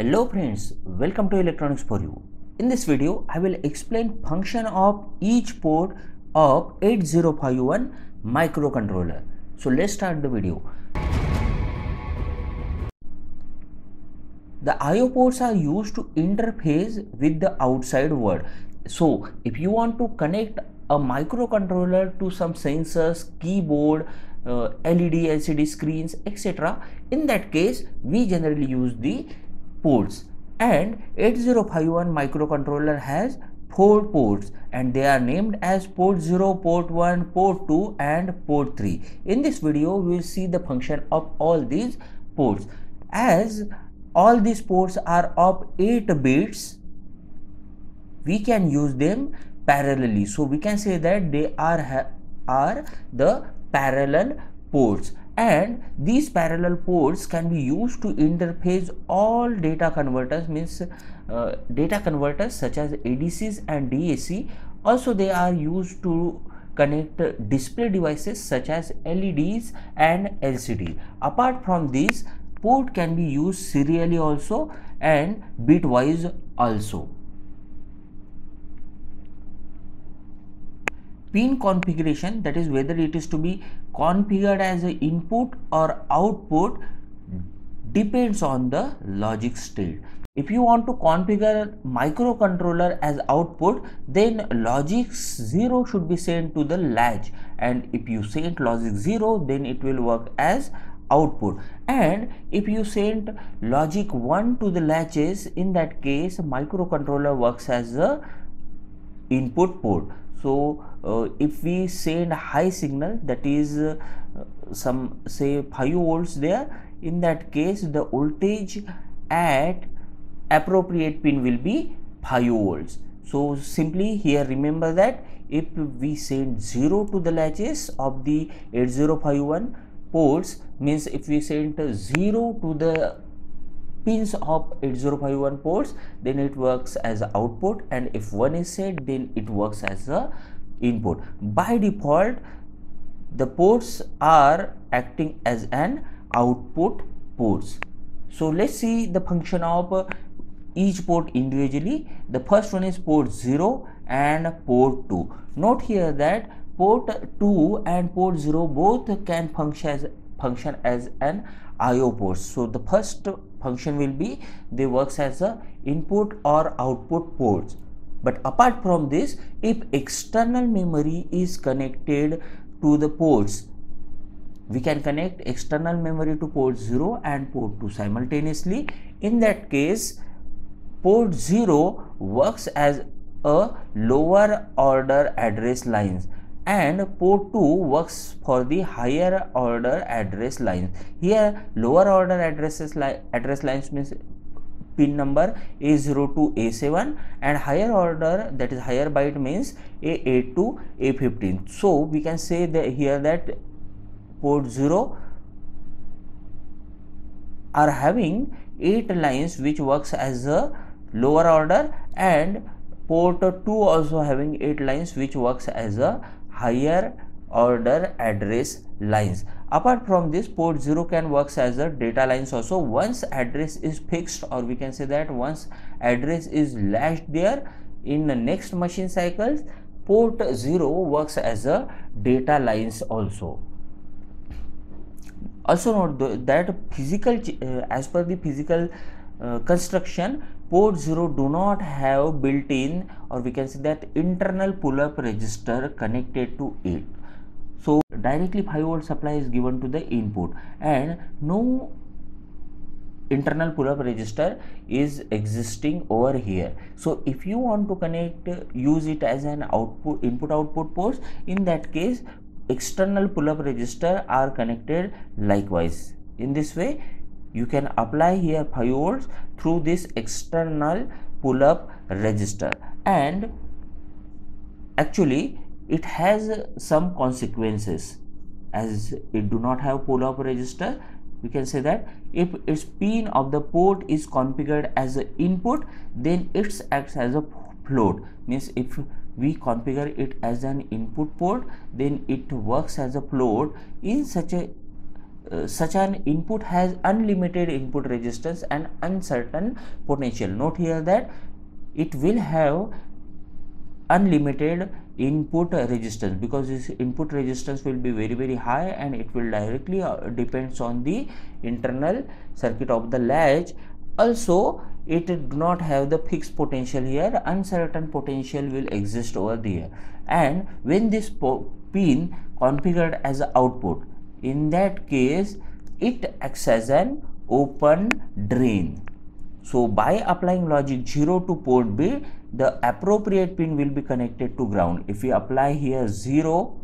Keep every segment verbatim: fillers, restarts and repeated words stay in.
Hello friends, welcome to Electronics for You. In this video, I will explain function of each port of eight zero five one microcontroller. So let's start the video. The I O ports are used to interface with the outside world. So if you want to connect a microcontroller to some sensors, keyboard, uh, L E D, L C D screens, et cetera, in that case, we generally use the ports, and eight zero five one microcontroller has four ports and they are named as port zero, port one, port two and port three. In this video we will see the function of all these ports. As all these ports are of eight bits, we can use them parallelly, so we can say that they are, are the parallel ports. And these parallel ports can be used to interface all data converters, means uh, data converters such as A D Cs and D A C. Also they are used to connect display devices such as L E Ds and L C D. Apart from these, port can be used serially also and bitwise also. Pin configuration, that is whether it is to be configured as an input or output, depends on the logic state. If you want to configure microcontroller as output, then logic zero should be sent to the latch, and if you send logic zero, then it will work as output. And if you send logic one to the latches, in that case microcontroller works as a input port. So uh, if we send high signal, that is uh, some say five volts there, in that case the voltage at appropriate pin will be five volts. So simply here remember that if we send zero to the latches of the eight zero five one ports, means if we send zero to the pins of eight zero five one ports, then it works as output, and if one is set, then it works as a input. By default the ports are acting as an output ports. So let's see the function of each port individually. The first one is port zero and port two. Note here that port two and port zero both can function as function as an I O port. So the first function will be they works as a input or output ports. But apart from this, if external memory is connected to the ports, we can connect external memory to port zero and port two simultaneously. In that case, port zero works as a lower order address lines, and port two works for the higher order address lines. Here lower order addresses li address lines means pin number A zero to A seven, and higher order, that is higher byte, means A eight to A fifteen. So we can say that here that port zero are having eight lines which works as a lower order, and port two also having eight lines which works as a higher order address lines. Apart from this, port zero can works as a data lines also. Once address is fixed, or we can say that once address is latched there in the next machine cycles, port zero works as a data lines also. Also note that physical uh, as per the physical uh, construction, port zero do not have built-in, or we can say that internal pull-up register connected to it. So directly five volt supply is given to the input, and no internal pull-up register is existing over here. So if you want to connect, use it as an output input output ports, in that case external pull-up register are connected likewise. In this way you can apply here five volts through this external pull-up register, and actually it has some consequences. As it do not have pull-up register, we can say that if its pin of the port is configured as an input, then it acts as a float, means if we configure it as an input port, then it works as a float. In such a uh, such an input has unlimited input resistance and uncertain potential. Note here that it will have unlimited input resistance, because this input resistance will be very very high, and it will directly uh, depends on the internal circuit of the latch. Also, it do not have the fixed potential here. Uncertain potential will exist over there, and when this pin configured as an output, in that case it acts as an open drain. So by applying logic zero to port B, the appropriate pin will be connected to ground. If we apply here zero,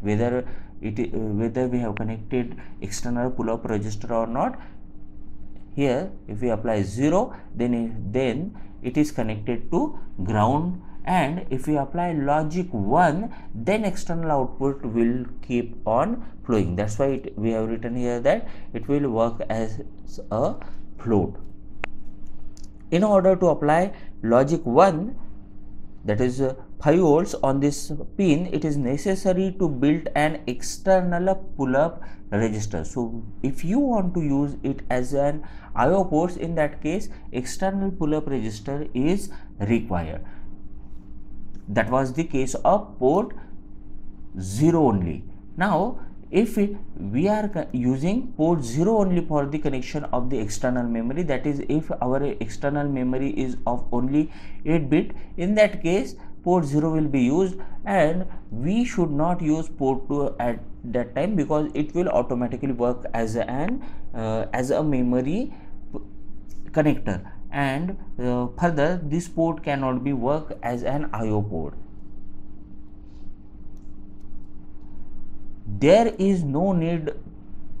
whether it uh, whether we have connected external pull-up resistor or not, here if we apply zero, then it, then it is connected to ground. And if we apply logic one, then external output will keep on flowing. That's why it, we have written here that it will work as a float. In order to apply logic one, that is uh, five volts on this pin, it is necessary to build an external pull-up resistor. So if you want to use it as an I O port, in that case external pull-up resistor is required. That was the case of port zero only. Now if we are using port zero only for the connection of the external memory, that is if our external memory is of only eight bit, in that case port zero will be used, and we should not use port two at that time, because it will automatically work as an uh, as a memory connector, and uh, further this port cannot be worked as an I O port. There is no need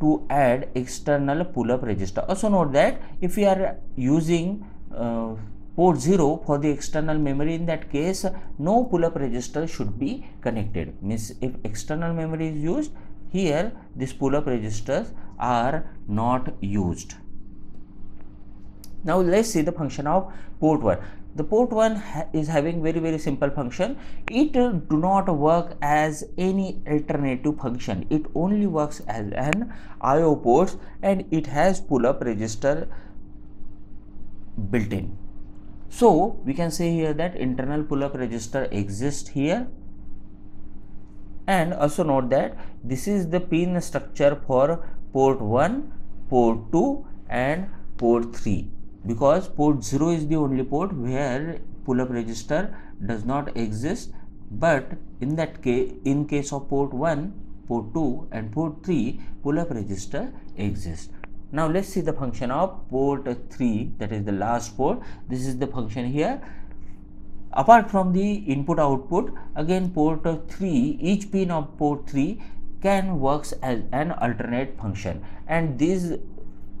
to add external pull-up resistor. Also note that if we are using uh, port zero for the external memory, in that case no pull-up resistor should be connected. Means if external memory is used, here these pull-up resistors are not used. Now let's see the function of port one. The port one ha is having very very simple function. It uh, do not work as any alternative function. It only works as an I O port, and it has pull-up resistor built in. So we can say here that internal pull-up resistor exists here. And also note that this is the pin structure for port one, port two and port three. Because port zero is the only port where pull-up resistor does not exist, but in that case, in case of port one, port two and port three, pull-up resistor exists. Now let's see the function of port three, that is the last port. This is the function here. Apart from the input output, again port three, each pin of port three can works as an alternate function, and these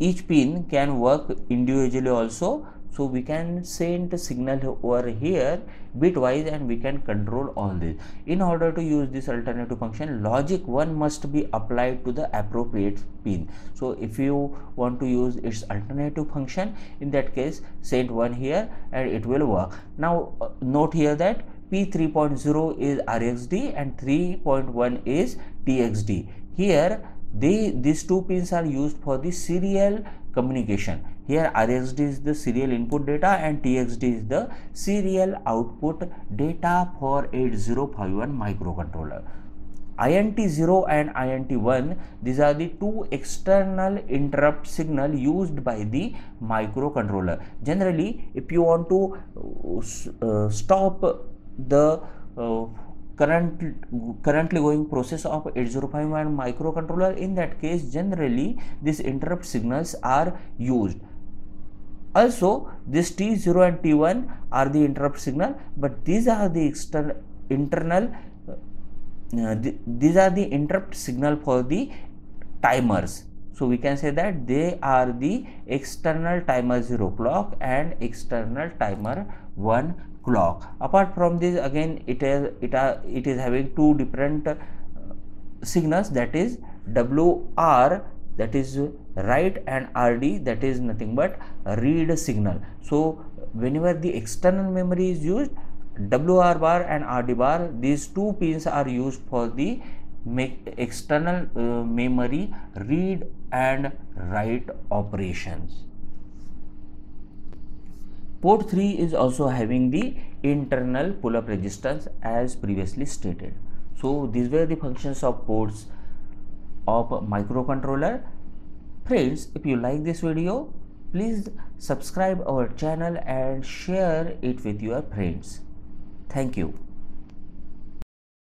each pin can work individually also. So we can send a signal over here bitwise, and we can control all this. In order to use this alternative function, logic one must be applied to the appropriate pin. So if you want to use its alternative function, in that case send one here and it will work. Now uh, note here that P three point zero is R X D and three point one is T X D. Here They, these two pins are used for the serial communication. Here R X D is the serial input data and T X D is the serial output data for eight zero five one microcontroller. I N T zero and I N T one, these are the two external interrupt signal used by the microcontroller. Generally, if you want to uh, stop the uh, current currently going process of eight zero five one microcontroller, in that case generally these interrupt signals are used. Also this T zero and T one are the interrupt signal, but these are the external internal uh, th these are the interrupt signal for the timers. So we can say that they are the external timer zero clock and external timer one clock. Apart from this, again it is it are it is having two different uh, signals, that is W R, that is write, and R D, that is nothing but read signal. So whenever the external memory is used, W R bar and R D bar, these two pins are used for the make external uh, memory read and write operations. Port three is also having the internal pull-up resistance as previously stated. So these were the functions of ports of microcontroller. Friends, if you like this video, please subscribe our channel and share it with your friends. Thank you.